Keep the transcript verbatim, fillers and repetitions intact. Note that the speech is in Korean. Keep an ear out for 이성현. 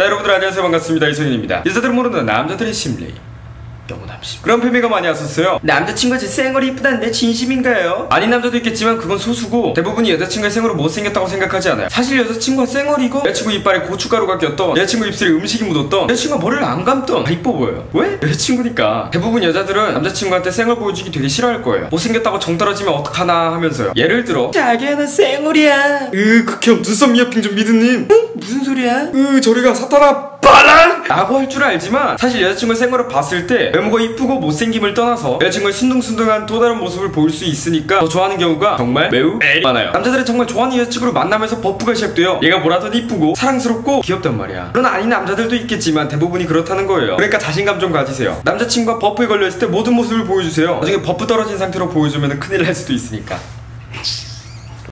자, 여러분들 안녕하세요. 반갑습니다. 이성현입니다. 여자들은 모르는 남자들의 심리, 영혼함심. 그런 패미가 많이 왔었어요. 남자친구가 제 생얼이 이쁘다는 내 진심인가요? 아닌 남자도 있겠지만 그건 소수고, 대부분이 여자친구의 생얼을 못생겼다고 생각하지 않아요. 사실 여자친구가 생얼이고, 여자친구 이빨에 고춧가루가 꼈던, 여자친구 입술에 음식이 묻었던, 여자친구가 머리를 안 감던, 아, 이뻐 보여요. 왜? 여자친구니까. 대부분 여자들은 남자친구한테 생얼 보여주기 되게 싫어할 거예요. 못생겼다고 정 떨어지면 어떡하나 하면서요. 예를 들어, 자기야 나 생얼이야. 으 극혐 눈썹 미어핑 좀 미드님. 응? 무슨 소리야? 으 저리가 사탄아 빠랑! 라고 할 줄 알지만, 사실 여자친구의 생얼을 봤을 때 외모가 이쁘고 못생김을 떠나서 여자친구의 순둥순둥한 또 다른 모습을 볼 수 있으니까 더 좋아하는 경우가 정말 매우 매우 많아요. 남자들은 정말 좋아하는 여자친구를 만나면서 버프가 시작돼요. 얘가 뭐라든 이쁘고 사랑스럽고 귀엽단 말이야. 물론 아닌 남자들도 있겠지만 대부분이 그렇다는 거예요. 그러니까 자신감 좀 가지세요. 남자친구가 버프에 걸려있을 때 모든 모습을 보여주세요. 나중에 버프 떨어진 상태로 보여주면 큰일 날 수도 있으니까.